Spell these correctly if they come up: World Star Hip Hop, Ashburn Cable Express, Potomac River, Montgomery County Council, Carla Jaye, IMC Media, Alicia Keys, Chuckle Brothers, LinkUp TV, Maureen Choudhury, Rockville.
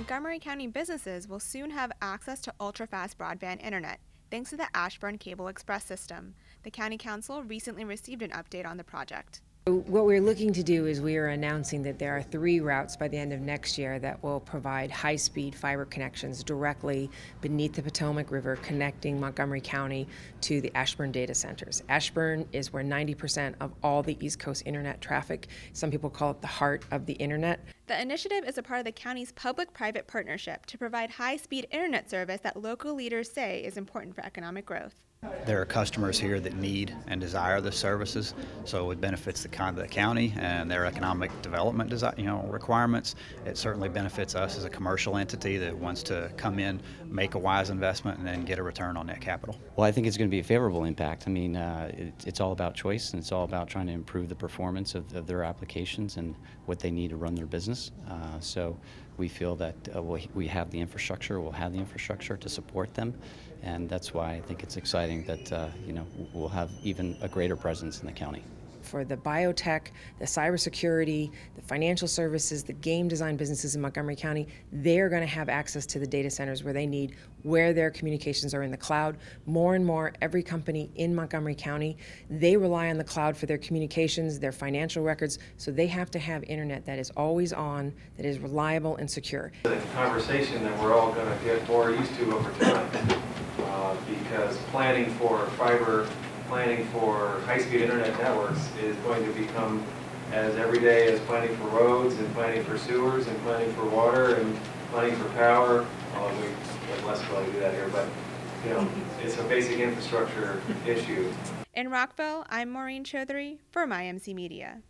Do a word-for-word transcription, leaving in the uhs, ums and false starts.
Montgomery County businesses will soon have access to ultra-fast broadband internet, thanks to the Ashburn Cable Express system. The County Council recently received an update on the project. What we're looking to do is we are announcing that there are three routes by the end of next year that will provide high-speed fiber connections directly beneath the Potomac River, connecting Montgomery County to the Ashburn data centers. Ashburn is where ninety percent of all the East Coast internet traffic. Some people call it the heart of the internet. The initiative is a part of the county's public-private partnership to provide high-speed internet service that local leaders say is important for economic growth. There are customers here that need and desire the services, so it benefits the county and their economic development design, you know, requirements. It certainly benefits us as a commercial entity that wants to come in, make a wise investment, and then get a return on that capital. Well, I think it's going to be a favorable impact. I mean, uh, it, it's all about choice, and it's all about trying to improve the performance of, of their applications and what they need to run their business. Uh, so we feel that uh, we, we have the infrastructure, we'll have the infrastructure to support them, and that's why I think it's exciting that uh, you know, we'll have even a greater presence in the county. For the biotech, the cybersecurity, the financial services, the game design businesses in Montgomery County, they're going to have access to the data centers where they need, where their communications are in the cloud. More and more, every company in Montgomery County, they rely on the cloud for their communications, their financial records, so they have to have internet that is always on, that is reliable and secure. The conversation that we're all going to get more used to over time. Uh, because planning for fiber, planning for high-speed internet networks is going to become as everyday as planning for roads and planning for sewers and planning for water and planning for power. Although we have less ability to do that here, but you know, it's a basic infrastructure issue. In Rockville, I'm Maureen Choudhury for I M C Media.